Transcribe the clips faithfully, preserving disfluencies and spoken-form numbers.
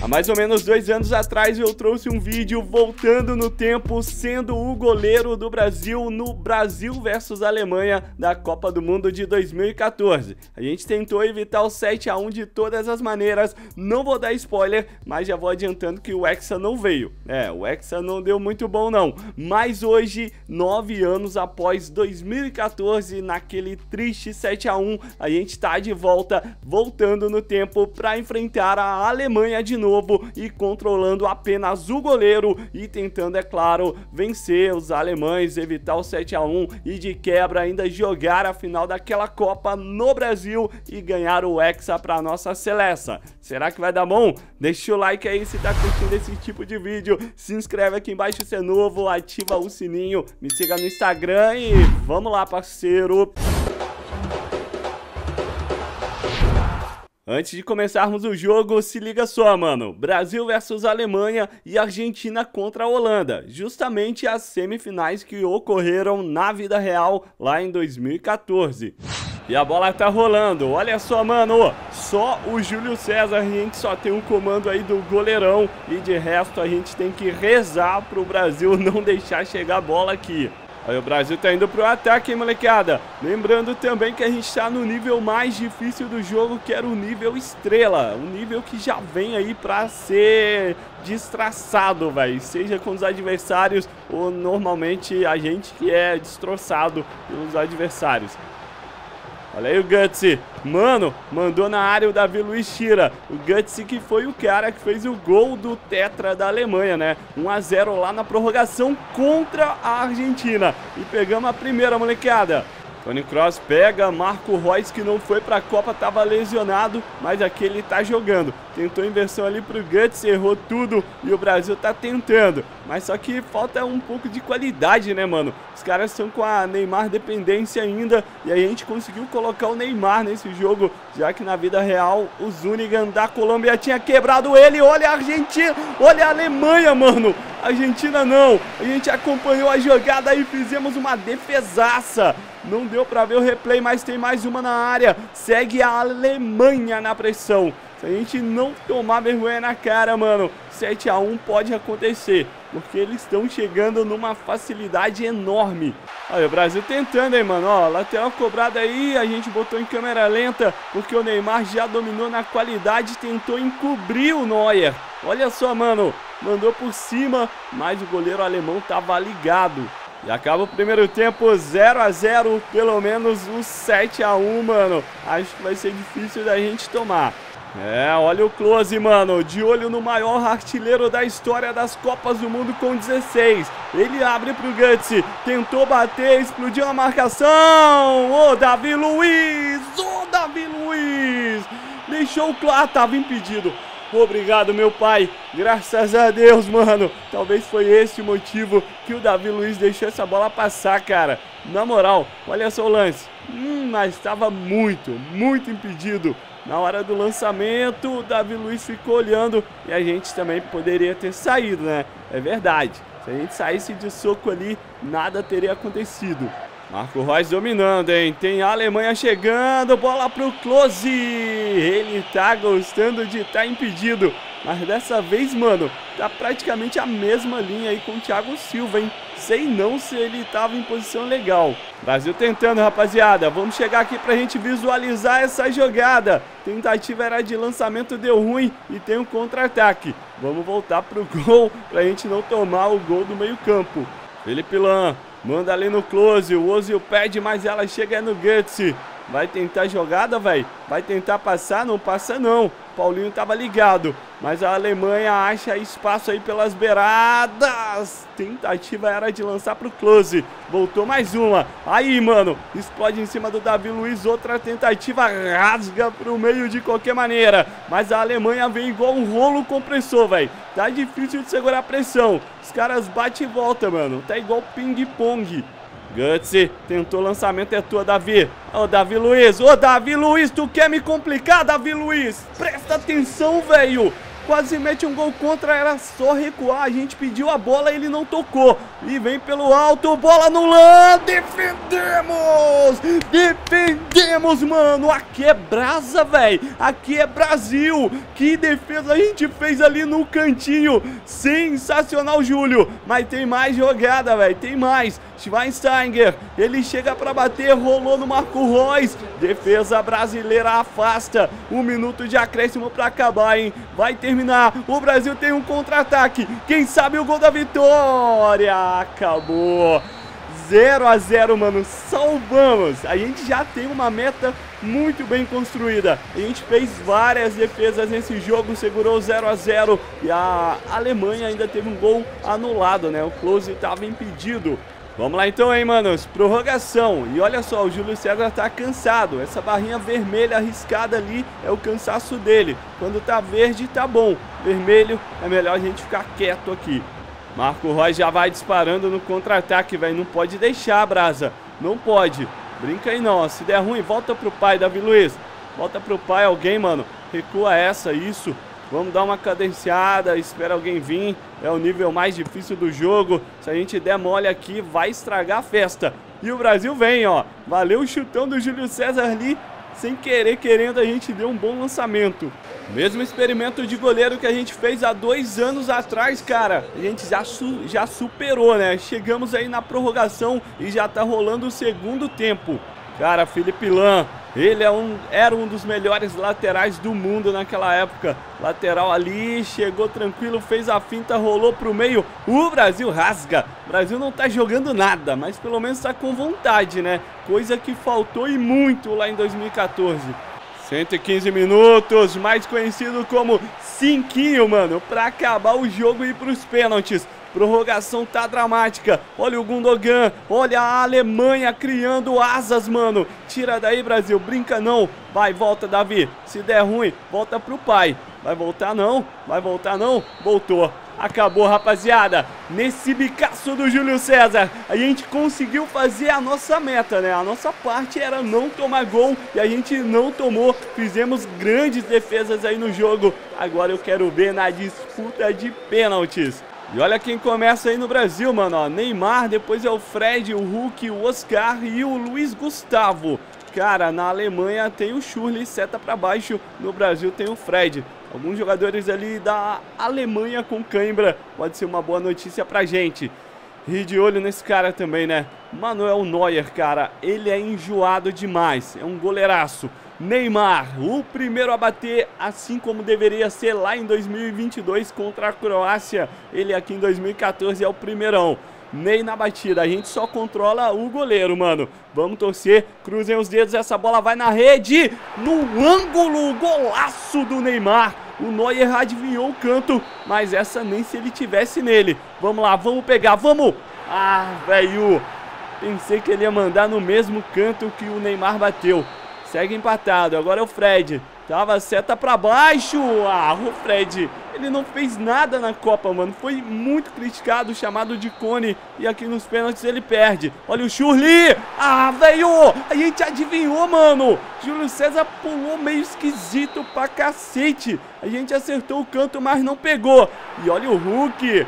Há mais ou menos dois anos atrás eu trouxe um vídeo voltando no tempo, sendo o goleiro do Brasil no Brasil versus Alemanha da Copa do Mundo de dois mil e quatorze. A gente tentou evitar o sete a um de todas as maneiras, não vou dar spoiler, mas já vou adiantando que o Hexa não veio. É, o Hexa não deu muito bom não, mas hoje, nove anos após dois mil e quatorze, naquele triste sete a um, a gente tá de volta, voltando no tempo para enfrentar a Alemanha de novo. Novo e controlando apenas o goleiro e tentando, é claro, vencer os alemães, evitar o sete a um e de quebra ainda jogar a final daquela Copa no Brasil e ganhar o Hexa para nossa seleção. Será que vai dar bom? Deixa o like aí se tá curtindo esse tipo de vídeo, se inscreve aqui embaixo se é novo, ativa o sininho, me siga no Instagram e vamos lá, parceiro! Antes de começarmos o jogo, se liga só, mano. Brasil versus Alemanha e Argentina contra a Holanda. Justamente as semifinais que ocorreram na vida real lá em dois mil e quatorze. E a bola tá rolando, olha só, mano, só o Júlio César, a gente só tem um comando aí do goleirão e de resto a gente tem que rezar pro Brasil não deixar chegar a bola aqui. Aí o Brasil tá indo pro ataque, hein, molecada? Lembrando também que a gente tá no nível mais difícil do jogo, que era o nível estrela. Um nível que já vem aí pra ser destraçado, velho. Seja com os adversários ou normalmente a gente que é destroçado pelos adversários. Olha aí o Götze, mano, mandou na área, o Davi Luiz tira. O Götze que foi o cara que fez o gol do tetra da Alemanha, né? um a zero lá na prorrogação contra a Argentina. E pegamos a primeira, molecada. Tony Kroos pega, Marco Reus que não foi pra Copa, tava lesionado, mas aqui ele tá jogando. Tentou inversão ali pro Götze, errou tudo e o Brasil tá tentando. Mas só que falta um pouco de qualidade, né, mano? Os caras estão com a Neymar dependência ainda e a gente conseguiu colocar o Neymar nesse jogo, já que na vida real o Zunigan da Colômbia tinha quebrado ele. Olha a Argentina, olha a Alemanha, mano. Argentina não, a gente acompanhou a jogada e fizemos uma defesaça. Não deu pra ver o replay, mas tem mais uma na área. Segue a Alemanha na pressão. Se a gente não tomar vergonha na cara, mano, sete a um pode acontecer, porque eles estão chegando numa facilidade enorme. Olha o Brasil tentando, hein, mano. Ó, lateral cobrada aí, a gente botou em câmera lenta, porque o Neymar já dominou na qualidade, tentou encobrir o Neuer. Olha só, mano, mandou por cima, mas o goleiro alemão tava ligado. E acaba o primeiro tempo zero a zero, pelo menos o sete a um, mano. Acho que vai ser difícil da gente tomar. É, olha o Klose, mano, de olho no maior artilheiro da história das Copas do Mundo com dezesseis. Ele abre pro Götze, tentou bater, explodiu a marcação. Ô, Davi Luiz, ô, Davi Luiz. Deixou claro, tava impedido. Obrigado, meu pai, graças a Deus, mano. Talvez foi esse o motivo que o Davi Luiz deixou essa bola passar, cara. Na moral, olha só o lance. Hum, mas estava muito, muito impedido. Na hora do lançamento, o Davi Luiz ficou olhando e a gente também poderia ter saído, né? É verdade, se a gente saísse de soco ali, nada teria acontecido. Marco Reus dominando, hein? Tem a Alemanha chegando, bola pro Klose. Ele tá gostando de tá impedido. Mas dessa vez, mano, tá praticamente a mesma linha aí com o Thiago Silva, hein? Sei não se ele tava em posição legal. Brasil tentando, rapaziada. Vamos chegar aqui pra gente visualizar essa jogada. Tentativa era de lançamento, deu ruim e tem um contra-ataque. Vamos voltar pro gol pra gente não tomar o gol do meio-campo. Felipe Lã manda ali no Klose, o Özil pede, mas ela chega no Götze. Vai tentar jogada, velho. Vai tentar passar, não passa não. Paulinho tava ligado, mas a Alemanha acha espaço aí pelas beiradas. Tentativa era de lançar pro Klose. Voltou mais uma. Aí, mano, explode em cima do Davi Luiz. Outra tentativa, rasga pro meio de qualquer maneira. Mas a Alemanha vem igual um rolo compressor, velho. Tá difícil de segurar a pressão. Os caras batem e voltam, mano. Tá igual ping-pong. Götze tentou, lançamento é tua, Davi. Ô, Davi Luiz, ô, Davi Luiz, tu quer me complicar, Davi Luiz? Presta atenção, velho. quase mete um gol contra, era só recuar, a gente pediu a bola, ele não tocou. E vem pelo alto, bola no Lã, defendemos! Defendemos, mano, aqui é brasa, velho, aqui é Brasil. Que defesa a gente fez ali no cantinho, sensacional, Júlio. Mas tem mais jogada, velho, tem mais. Schweinsteiger, ele chega pra bater, rolou no Marco Reus, defesa brasileira afasta, um minuto de acréscimo pra acabar, hein, vai terminar, o Brasil tem um contra-ataque, quem sabe o gol da vitória, acabou, zero a zero, mano, salvamos, a gente já tem uma meta muito bem construída, a gente fez várias defesas nesse jogo, segurou zero a zero e a Alemanha ainda teve um gol anulado, né, o Klose estava impedido. Vamos lá então, hein, manos, prorrogação, e olha só, o Júlio César tá cansado, essa barrinha vermelha arriscada ali é o cansaço dele, quando tá verde tá bom, vermelho é melhor a gente ficar quieto aqui. Marco Reus já vai disparando no contra-ataque, velho, não pode deixar, brasa, não pode, brinca aí não, ó. Se der ruim volta pro pai, Davi Luiz, volta pro pai alguém, mano, recua essa, isso. Vamos dar uma cadenciada, espera alguém vir, é o nível mais difícil do jogo, se a gente der mole aqui vai estragar a festa. E o Brasil vem, ó, valeu o chutão do Júlio César ali, sem querer, querendo a gente deu um bom lançamento. Mesmo experimento de goleiro que a gente fez há dois anos atrás, cara, a gente já, su já superou, né? Chegamos aí na prorrogação e já tá rolando o segundo tempo. Cara, Felipe Lã, ele é um, era um dos melhores laterais do mundo naquela época. Lateral ali, chegou tranquilo, fez a finta, rolou pro meio. O Brasil rasga. O Brasil não tá jogando nada, mas pelo menos tá com vontade, né? Coisa que faltou e muito lá em dois mil e quatorze. cento e quinze minutos, mais conhecido como cinquinho, mano, pra acabar o jogo e ir pros pênaltis. Prorrogação tá dramática, olha o Gundogan, olha a Alemanha criando asas, mano, tira daí, Brasil, brinca não, vai, volta, Davi, se der ruim, volta pro pai, vai voltar não, vai voltar não, voltou, acabou, rapaziada, nesse bicaço do Júlio César, a gente conseguiu fazer a nossa meta, né, a nossa parte era não tomar gol, e a gente não tomou, fizemos grandes defesas aí no jogo, agora eu quero ver na disputa de pênaltis. E olha quem começa aí no Brasil, mano, ó, Neymar, depois é o Fred, o Hulk, o Oscar e o Luiz Gustavo. Cara, na Alemanha tem o Schürrle, seta pra baixo, no Brasil tem o Fred. Alguns jogadores ali da Alemanha com cãibra, pode ser uma boa notícia pra gente. E de olho nesse cara também, né? Manuel Neuer, cara, ele é enjoado demais, é um goleiraço. Neymar, o primeiro a bater, assim como deveria ser lá em dois mil e vinte e dois contra a Croácia. Ele aqui em dois mil e quatorze é o primeirão. Ney na batida, a gente só controla o goleiro, mano. Vamos torcer, cruzem os dedos, essa bola vai na rede. No ângulo, golaço do Neymar. O Neuer adivinhou o canto, mas essa nem se ele tivesse nele. Vamos lá, vamos pegar, vamos. Ah, velho, pensei que ele ia mandar no mesmo canto que o Neymar bateu. Segue empatado, agora é o Fred, tava seta pra baixo, ah, o Fred, ele não fez nada na Copa, mano, foi muito criticado, chamado de cone, e aqui nos pênaltis ele perde, olha o Schürrle, ah, velho, a gente adivinhou, mano, Júlio César pulou meio esquisito pra cacete, a gente acertou o canto, mas não pegou, e olha o Hulk,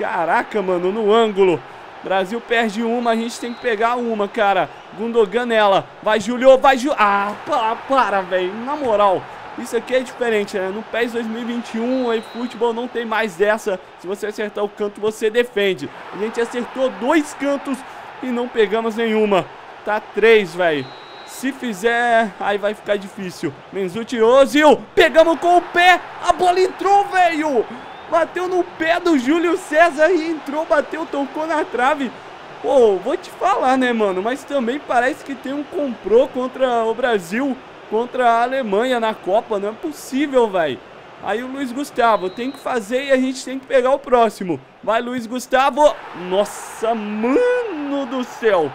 caraca, mano, no ângulo. Brasil perde uma, a gente tem que pegar uma, cara. Gundogan nela. Vai, Júlio, vai, Júlio. Ah, para, para, velho. Na moral, isso aqui é diferente, né? No PES dois mil e vinte e um, aí futebol não tem mais dessa. Se você acertar o canto, você defende. A gente acertou dois cantos e não pegamos nenhuma. Tá três, velho. Se fizer, aí vai ficar difícil. Mesut Özil, pegamos com o pé. A bola entrou, velho. Bateu no pé do Júlio César e entrou, bateu, tocou na trave. Pô, vou te falar, né, mano? Mas também parece que tem um comprou contra o Brasil, contra a Alemanha na Copa. Não é possível, velho. Aí o Luiz Gustavo tem que fazer e a gente tem que pegar o próximo. Vai, Luiz Gustavo. Nossa, mano do céu.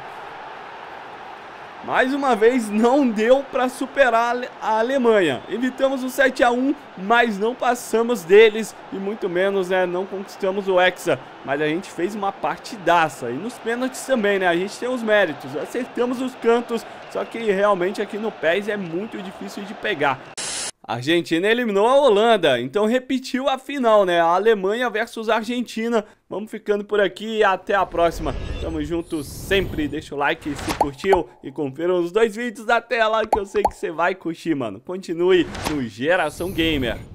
Mais uma vez, não deu para superar a Alemanha. Evitamos o sete a um, mas não passamos deles. E muito menos, né, não conquistamos o Hexa. Mas a gente fez uma partidaça. E nos pênaltis também, né, a gente tem os méritos. Acertamos os cantos, só que realmente aqui no PES é muito difícil de pegar. A Argentina eliminou a Holanda, então repetiu a final, né? A Alemanha versus a Argentina. Vamos ficando por aqui e até a próxima. Tamo junto sempre. Deixa o like se curtiu e confira os dois vídeos da tela que eu sei que você vai curtir, mano. Continue no Geração Gamer.